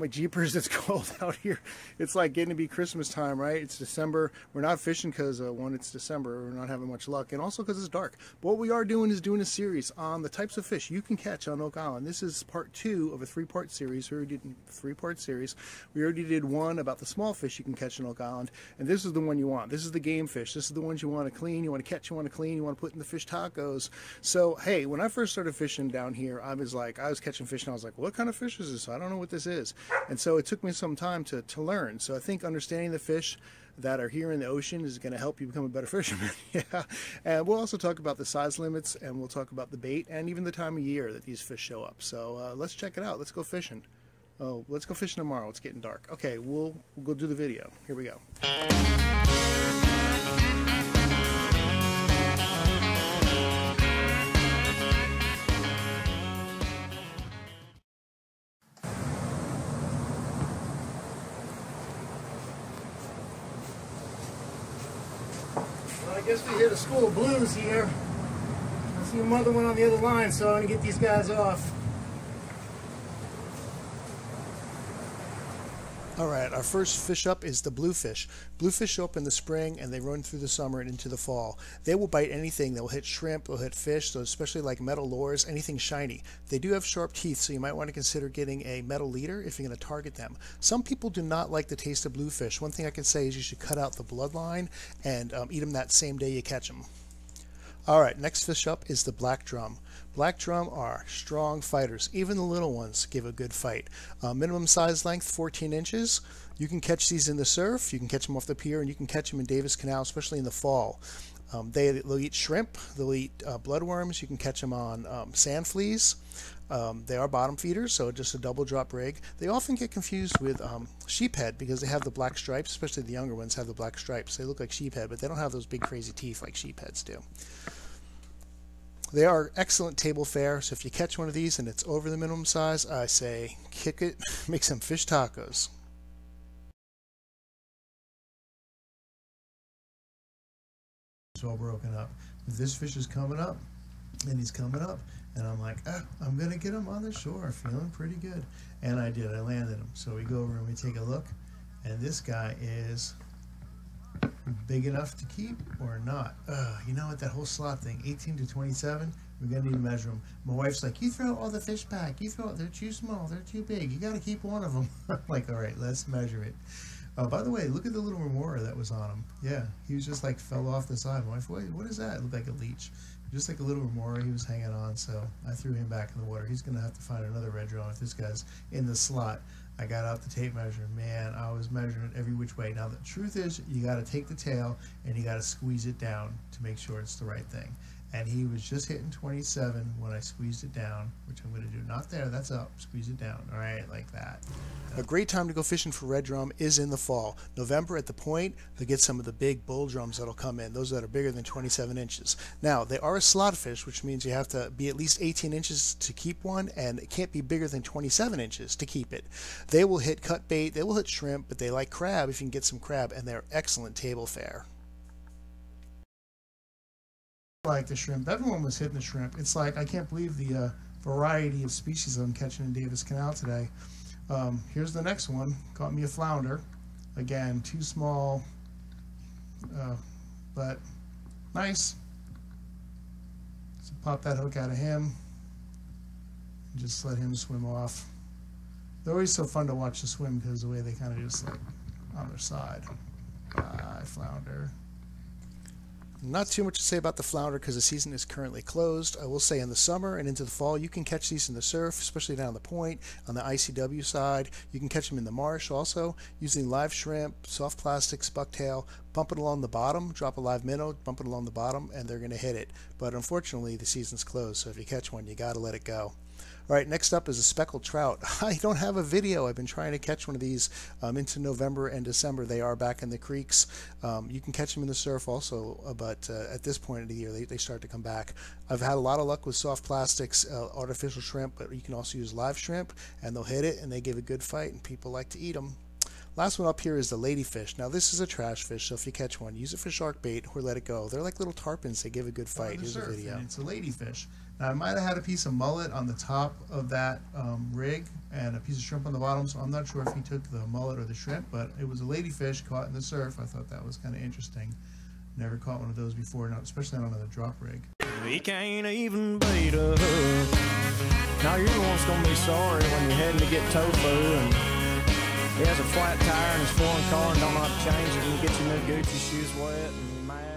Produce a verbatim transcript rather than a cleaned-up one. My jeepers, it's cold out here. It's like getting to be Christmas time, right? It's December. We're not fishing because, uh, one, it's December. We're not having much luck. And also because it's dark. But what we are doing is doing a series on the types of fish you can catch on Oak Island. This is part two of a three-part series. We already did a three-part series. We already did one about the small fish you can catch on Oak Island. And this is the one you want. This is the game fish. This is the ones you want to clean, you want to catch, you want to clean, you want to put in the fish tacos. So, hey, when I first started fishing down here, I was like, I was catching fish, and I was like, what kind of fish is this? I don't know what this is. And so it took me some time to, to learn. So I think understanding the fish that are here in the ocean is going to help you become a better fisherman. Yeah. And we'll also talk about the size limits, and we'll talk about the bait, and even the time of year that these fish show up. So uh, let's check it out. Let's go fishing. Oh, let's go fishing tomorrow. It's getting dark. Okay, we'll, we'll go do the video. Here we go. I guess we hear the school of blues here. I see another one on the other line, so I'm going to get these guys off. Alright, our first fish up is the bluefish. Bluefish show up in the spring, and they run through the summer and into the fall. They will bite anything. They'll hit shrimp, they'll hit fish, so especially like metal lures, anything shiny. They do have sharp teeth, so you might want to consider getting a metal leader if you're going to target them. Some people do not like the taste of bluefish. One thing I can say is you should cut out the bloodline and um, eat them that same day you catch them. Alright, next fish up is the black drum. Black drum are strong fighters. Even the little ones give a good fight. Uh, minimum size length, fourteen inches. You can catch these in the surf, you can catch them off the pier, and you can catch them in Davis Canal, especially in the fall. Um, they, they'll eat shrimp, they'll eat uh, bloodworms, you can catch them on um, sand fleas. Um, they are bottom feeders, so just a double drop rig. They often get confused with um, sheephead because they have the black stripes, especially the younger ones have the black stripes. They look like sheephead, but they don't have those big crazy teeth like sheepheads do. They are excellent table fare, so if you catch one of these and it's over the minimum size, I say kick it, make some fish tacos. It's all broken up. This fish is coming up, and he's coming up. And I'm like, ah, I'm going to get him on the shore, feeling pretty good. And I did, I landed him. So we go over and we take a look, and this guy is big enough to keep or not. Uh, you know what, that whole slot thing, eighteen to twenty-seven, we're going to need to measure them. My wife's like, you throw all the fish back, you throw, they're too small, they're too big, you got to keep one of them. I'm like, all right, let's measure it. Uh, by the way, look at the little remora that was on him. Yeah, he was just like fell off the side. My wife, wait, what is that? It looked like a leech. Just like a little remora, he was hanging on, so I threw him back in the water. He's going to have to find another red drum if this guy's in the slot. I got out the tape measure. Man, I was measuring it every which way. Now, the truth is, you got to take the tail, and you got to squeeze it down to make sure it's the right thing. And he was just hitting twenty-seven when I squeezed it down, which I'm going to do. Not there, that's up. Squeeze it down. All right, like that. A great time to go fishing for red drum is in the fall. November at the point, they'll get some of the big bull drums that'll come in, those that are bigger than twenty-seven inches. Now, they are a slot fish, which means you have to be at least eighteen inches to keep one, and it can't be bigger than twenty-seven inches to keep it. They will hit cut bait, they will hit shrimp, but they like crab if you can get some crab, and they're excellent table fare. Like the shrimp, everyone was hitting the shrimp. It's like I can't believe the uh, variety of species I'm catching in Davis Canal today. Um, here's the next one. Caught me a flounder. Again, too small, uh, but nice. So pop that hook out of him. And just let him swim off. They're always so fun to watch to swim because of the way they kind of just like on their side. Ah, flounder. Not too much to say about the flounder because the season is currently closed. I will say in the summer and into the fall, you can catch these in the surf, especially down the point, on the I C W side. You can catch them in the marsh also, using live shrimp, soft plastics, bucktail. Bump it along the bottom, drop a live minnow, bump it along the bottom, and they're going to hit it. But unfortunately, the season's closed, so if you catch one, you got to let it go. All right, next up is a speckled trout. I don't have a video. I've been trying to catch one of these um, into November and December. They are back in the creeks. Um, you can catch them in the surf also, but uh, at this point of the year, they, they start to come back. I've had a lot of luck with soft plastics, uh, artificial shrimp, but you can also use live shrimp, and they'll hit it, and they give a good fight, and people like to eat them. Last one up here is the ladyfish. Now this is a trash fish, so if you catch one, use it for shark bait or let it go. They're like little tarpons. They give a good fight. Here's a video. It's a ladyfish. Now I might have had a piece of mullet on the top of that um, rig and a piece of shrimp on the bottom, so I'm not sure if he took the mullet or the shrimp, but it was a ladyfish caught in the surf. I thought that was kind of interesting. Never caught one of those before, not especially on another drop rig. We can't even beat a hook. Now you're the one's gonna be sorry when you're heading to get tofu and he has a flat tire in his foreign car and don't know how to change it, and he gets your new Gucci shoes wet and mad.